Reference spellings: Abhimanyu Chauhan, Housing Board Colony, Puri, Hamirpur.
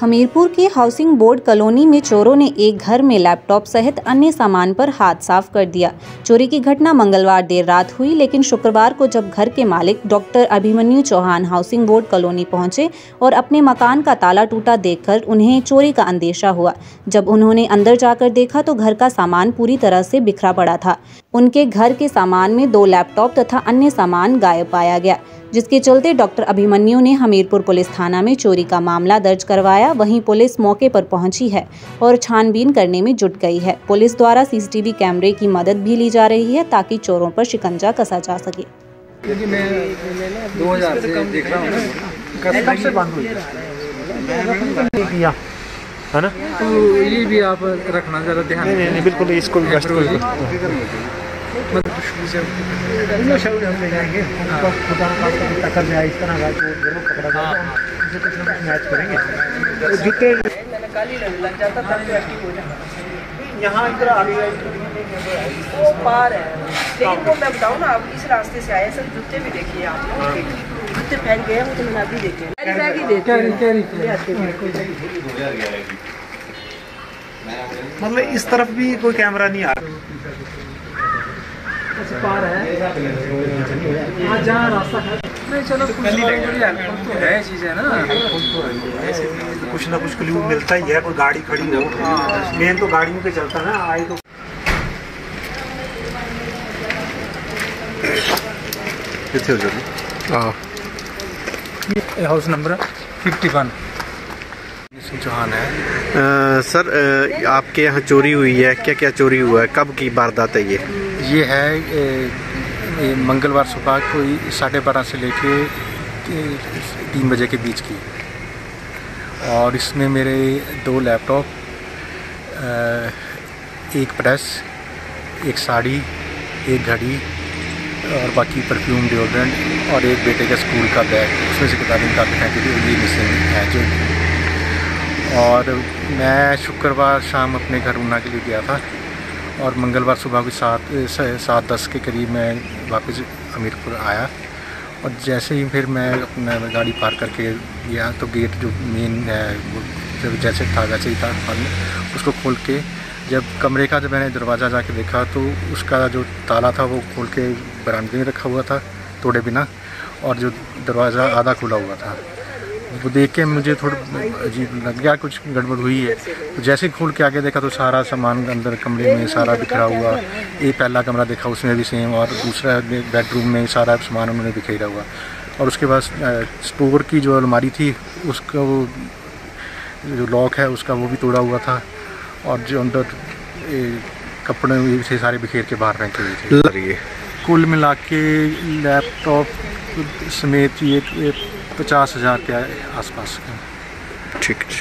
हमीरपुर के housing board colony में चोरों ने एक घर में लैपटॉप सहित अन्य सामान पर हाथ साफ कर दिया। चोरी की घटना मंगलवार देर रात हुई, लेकिन शुक्रवार को जब घर के मालिक doctor Abhimanyu Chauhan housing board colony पहुंचे और अपने मकान का ताला टूटा देखकर उन्हें चोरी का अंदेशा हुआ। जब उन्होंने अंदर जाकर देखा तो घर का सामान पूरी तरह से बिखरा पड़ा था। उनके घर के सामान में 2 लैपटॉप तथा अन्य सामान गायब पाया गया, जिसके चलते डॉक्टर अभिमन्यु ने हमीरपुर पुलिस थाना में चोरी का मामला दर्ज करवाया। वहीं पुलिस मौके पर पहुंची है और छानबीन करने में जुट गई है। पुलिस द्वारा सीसीटीवी कैमरे की मदद भी ली जा रही है ताकि चोरों पर शिकंजा कसा जा सके। ये भी आप रखना जरा ध्यान। नहीं बिल्कुल, इसको भी यहाँ इधर पार है, लेकिन वो मैं बताऊँ ना, आप इस रास्ते से आए सर, जूते भी देखिए आप, जूते पहन गए हैं, तो मैं भी देखे मतलब इस तरफ भी कोई कैमरा नहीं आ रहा। चलो तो है चीज है ना, कुछ ना कुछ क्लू मिलता ही है। कोई गाड़ी खड़ी हो, मेन तो गाड़ियों पे चलता है ना। आए तो हाउस नंबर 51 चौहान है। सर आपके यहाँ चोरी हुई है, क्या क्या चोरी हुआ है, कब की वारदात है ये? ये है मंगलवार सुबह कोई 12:30 से लेके 3 बजे के बीच की, और इसमें मेरे 2 लैपटॉप, 1 प्रेस, 1 साड़ी, 1 घड़ी और बाकी परफ्यूम, डिओड्रेंट और 1 बेटे का स्कूल का बैग, उसमें से किताबें काफ़ी हैं क्योंकि ये मिसिंग है जो। और मैं शुक्रवार शाम अपने घर ऊना के लिए गया था और मंगलवार सुबह के 7:10 के करीब मैं वापस हमीरपुर आया, और जैसे ही फिर मैं अपना गाड़ी पार करके गया तो गेट जो मेन है वो जैसे था वैसे ही था, उसको खोल के जब कमरे का जब मैंने दरवाज़ा जाके देखा तो उसका जो ताला था वो खोल के बरामदे में रखा हुआ था तोड़े बिना, और जो दरवाज़ा आधा खुला हुआ था। वो देख के मुझे थोड़ा अजीब लग गया, कुछ गड़बड़ हुई है। तो जैसे ही खोल के आगे देखा तो सारा सामान अंदर कमरे में सारा बिखरा हुआ। एक पहला कमरा देखा उसमें भी सेम, और दूसरा बेडरूम में सारा सामान उन्होंने बिखेरा हुआ। और उसके बाद स्टोर की जो अलमारी थी उसका वो जो लॉक है उसका वो भी तोड़ा हुआ था, और जो अंदर कपड़े से सारे बिखेर के बाहर फेंके हुए थे। कुल मिला के लैपटॉप समेत ये 50,000 के आसपास। ठीक।